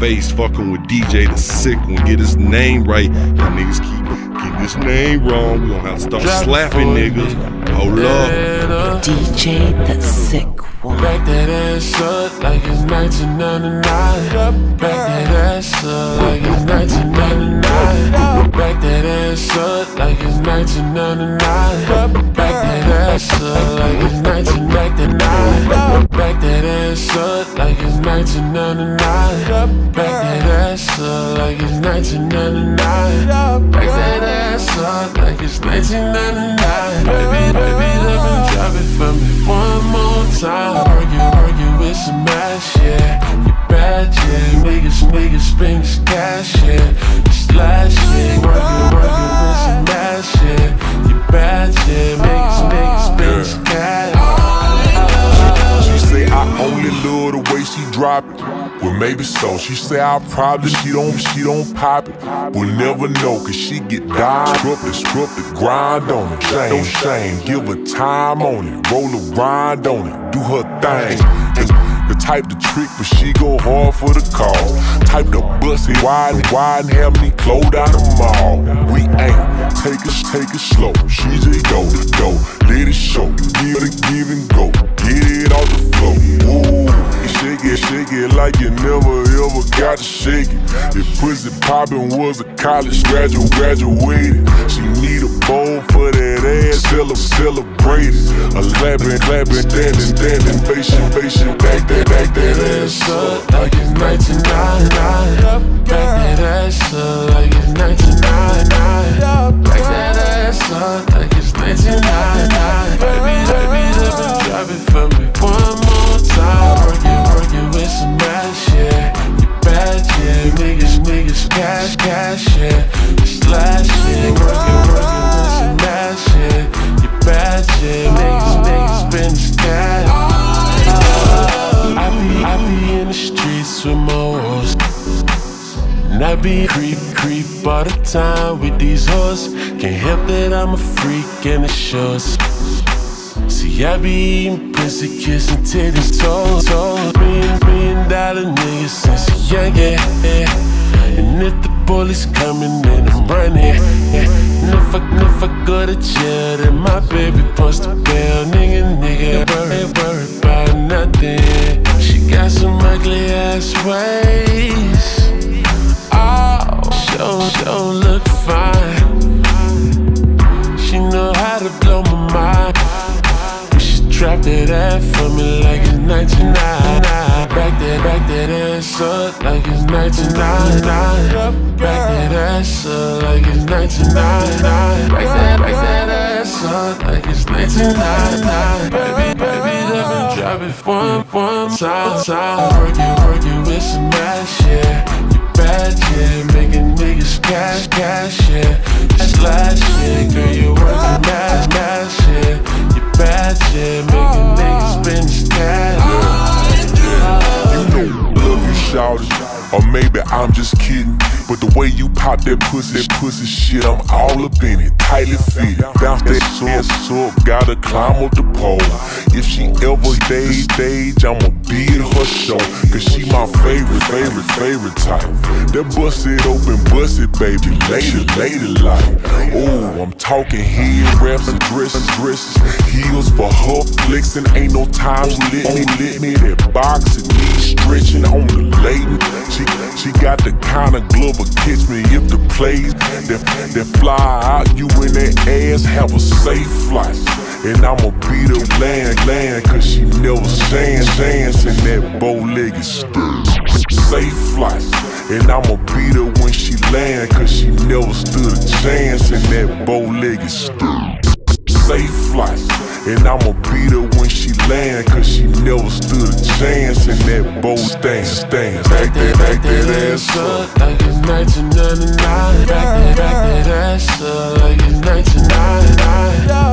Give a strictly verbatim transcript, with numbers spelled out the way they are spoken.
face, fucking with D J the sick one. Get his name right. Y'all niggas keep keep his name wrong. We gon' have to start Drop slapping niggas. Hold up. D J the sick one. Back that ass up like it's nineteen ninety-nine. Back that ass up like it's nineteen ninety-nine. Back that ass up like it's nineteen ninety-nine. Back that ass up like it's nineteen ninety-nine. Back that ass up like it's nineteen ninety-nine. Back that ass up like it's nineteen ninety-nine. Back that ass up like it's nineteen ninety-nine. Baby, baby, let me drop it for me one more time. Argue, argue with some ass, yeah. You bad, yeah. Niggas, niggas spend this cash, yeah. Just last, yeah. Argue, argue with some ass, yeah. You bad, yeah. Niggas, niggas spend this cash. She say I only love the way she drop it. Well, maybe so. She say I probably she don't she don't pop it. We'll never know, cause she get died. Strip it, strip it, grind on it. Shame, shame, give her time on it. Roll a rind on it, do her thing. It's the type to trick, but she go hard for the call. Type to bust it wide, wide and have me clothed out of mall. We ain't take it, take it slow. She just go to go, let it show. Give it, give and go, get it off the floor. Ooh, and shake it, shake it like you never ever got to shake it. If pussy poppin' was a college graduate, graduated, she need a bowl for that ass. Celebrate it, a lappin', lappin', dancing, dancing, facing, facing, back that, back that ass up like it's nineteen ninety-nine. Back that ass up like it's nineteen ninety-nine. Back that ass up like it's nineteen ninety-nine. Baby, baby, let me drop it for me one more time. Working, working with some ass, yeah. You bad, yeah. Niggas, niggas, cash, cash, yeah. Just last, yeah. Working, working with some ass, yeah. You bad, yeah. Niggas, niggas, been just cash. I be, I be in the streets with my horse. And I be creep, creep all the time with these hoes. Can't help that I'm a freak and it shows. See, I be eating pussy, kissing titties, toes, toes. Million, million dollar niggas since a young, yeah. And if the bullies coming, then I'm running, yeah. And if I, if I go to jail, then my baby punched the bell. Nigga, nigga, worry, worry about nothing. She got some ugly ass ways. Oh, she don't look fine. She know how to blow my mind. Drop that ass for me like it's nineteen ninety-nine. Back that, back that ass up like it's nineteen ninety-nine. Back that ass up like it's nineteen ninety-nine. Back that, back that ass up like it's nineteen ninety-nine. Baby, baby, let me drop it one, one time, time. Work it, work it with some ass, yeah. You bad, yeah. Making niggas cash, cash, yeah. Just last, yeah. Girl, you working ass, ass, yeah. Bad, yeah, making niggas spend this cash. Yeah, yeah. You know, love you, shawty, or maybe I'm just kidding. But the way you pop that pussy, that pussy shit, I'm all up in it, tightly fitted. Bounce that ass up, gotta climb up the pole. If she ever stage, stage, I'ma be at her show. Cause she my favorite, favorite, favorite type. That bust it open, bust it, baby, later, later like. Ooh, I'm talking head wraps and dresses, dresses. Heels for her flexing, ain't no time lit me, lit me. That boxing, knees stretching on the lady. She, she got the kind of glove. But catch me if the plays that, that fly out, you and that ass have a safe flight. And I'ma be the land, land, cause she never stands, stands in that bow-legged skirt. Safe flight. And I'ma be there when she land, cause she never stood a chance in that bow-legged skirt. Safe flight. And I'ma be there when she land, cause she never stood a chance in that bold stand, stand. Back that, back that ass up like it's nineteen ninety-nine. Back that, back that ass up like it's nineteen ninety-nine.